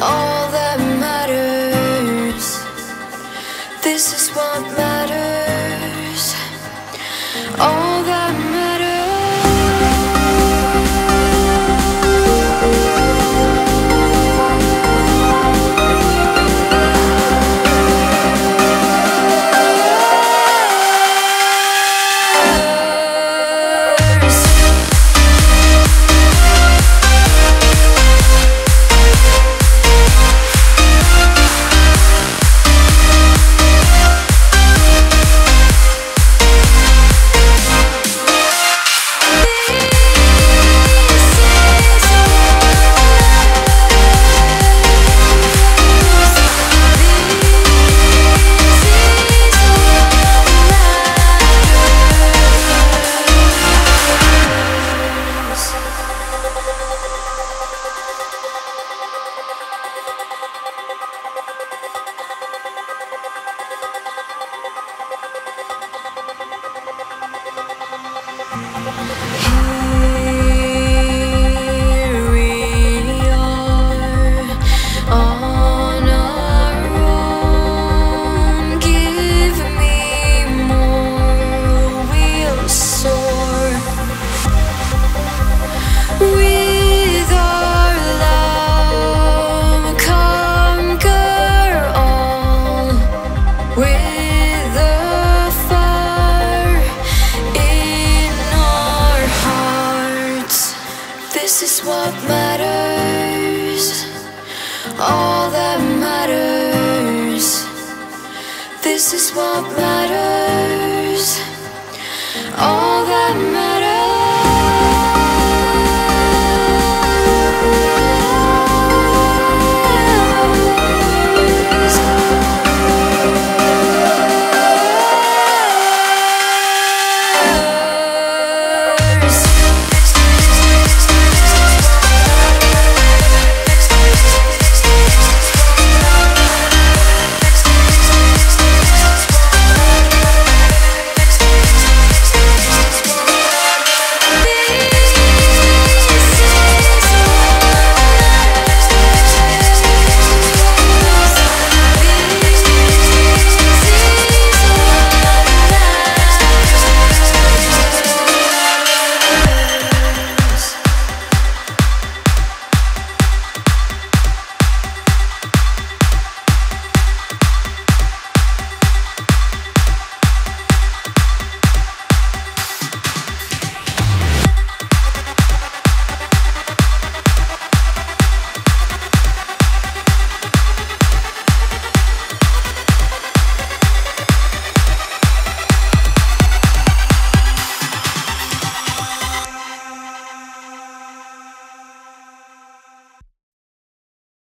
all that matters. This is what matters. All that matters. This is what matters, all that matters. This is what matters.